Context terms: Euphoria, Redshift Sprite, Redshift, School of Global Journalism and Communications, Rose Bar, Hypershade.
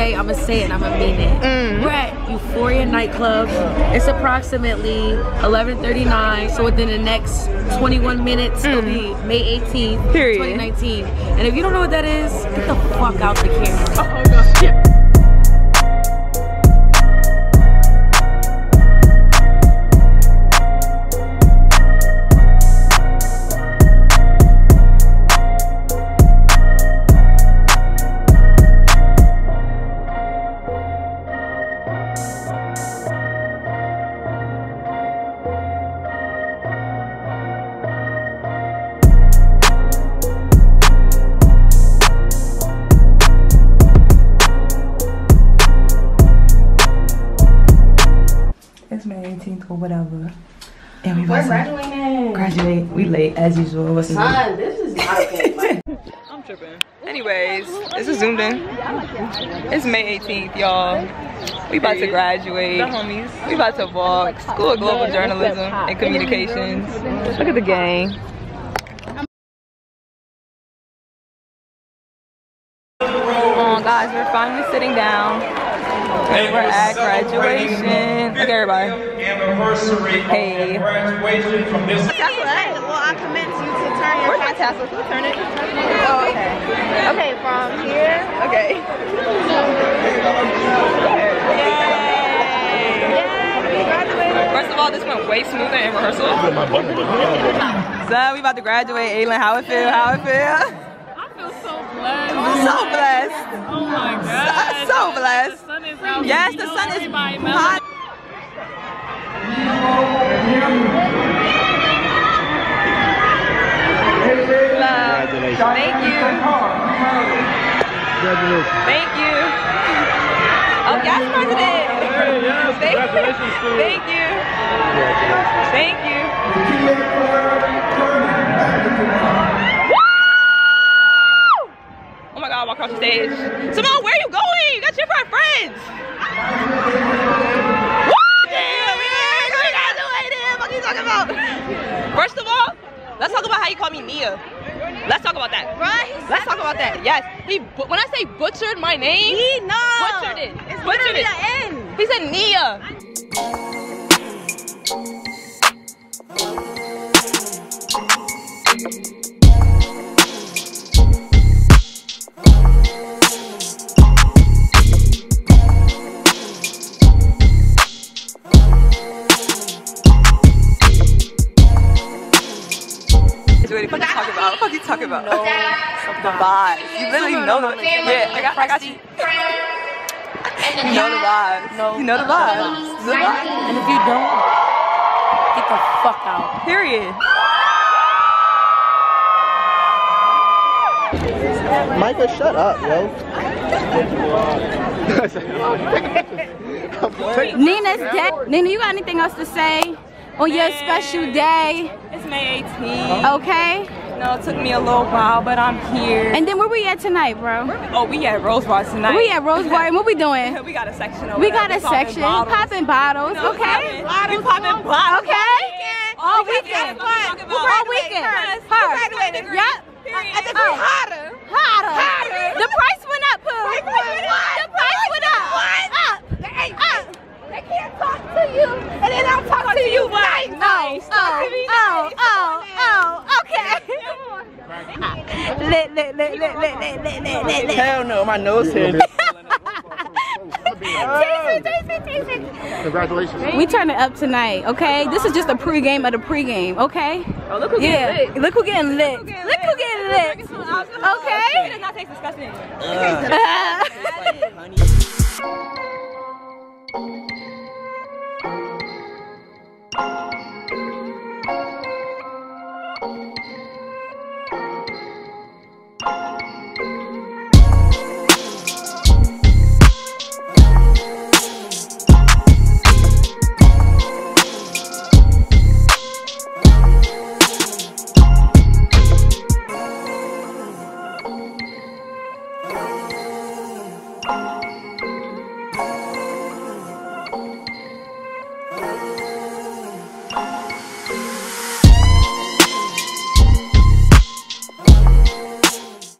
say, I'm gonna say it and I'm gonna mean it. We're at Euphoria nightclub. It's approximately 11:39, so within the next 21 minutes it'll be May 18th, 2019. And if you don't know what that is, get the fuck out the camera. Oh no, shit. Or whatever, and we're graduating. We late as usual. What's up? This is not okay. I'm tripping. Anyways, this is zoomed in. It's May 18th, y'all. We about to graduate. The homies. We about to walk. School of Global Journalism and Communications. Look at the gang. Guys, we're finally sitting down. And we're at graduation. Look at everybody. Anniversary of graduation from this. That's what I am. Well, I commend you to turn your tassel. Can you turn it? Oh, okay. Okay, from here. Okay. Yay! Graduated. First of all, this went way smoother in rehearsal. So, we about to graduate. Aylin, how it feel? How it feel? I feel so blessed. So blessed. Oh my God. So blessed. Yes, the sun is hot. Love. Thank you. Thank you. Oh, y'all started it. Congratulations, Stu. Thank you. Thank you. Woo! Oh my God, I walked off the stage. Simone, where are you going? You got your friends! Woo! Yeah, we graduated! What are you talking about? First of all, let's talk about how you call me Nia. Let's talk about that. Right? Let's talk about that. Yes. When I say butchered my name, he butchered it. It's butchered it. N. He said Nia. Talking about the vibes. You literally know the vibes. Yeah, I got you. You know the vibes. You know the vibes. And if you don't, get the fuck out. Period. Micah, shut up, yo. Nina's dead. Nina, you got anything else to say on your special day? It's May 18th. Okay. No, it took me a little while, but I'm here. And then where we at tonight, bro? Oh, we at Rose Bar tonight. We at Rose Bar, and what we doing? We got a section over there. We got a section. Popping bottles, you know, okay? We popping bottles. Okay? All weekend. All weekend. Her. Yep. I think we're hotter. Hotter. The price went up, Pooh. The price went up. Up. They can't talk to you, and then I'll talk to you nice. Hell no, my nose hit. Congratulations. We turn it up tonight, okay? This is just a pregame of the pregame, okay? Oh, look who getting lit. Look who getting lit. Look who getting lit. Okay? It does not taste disgusting.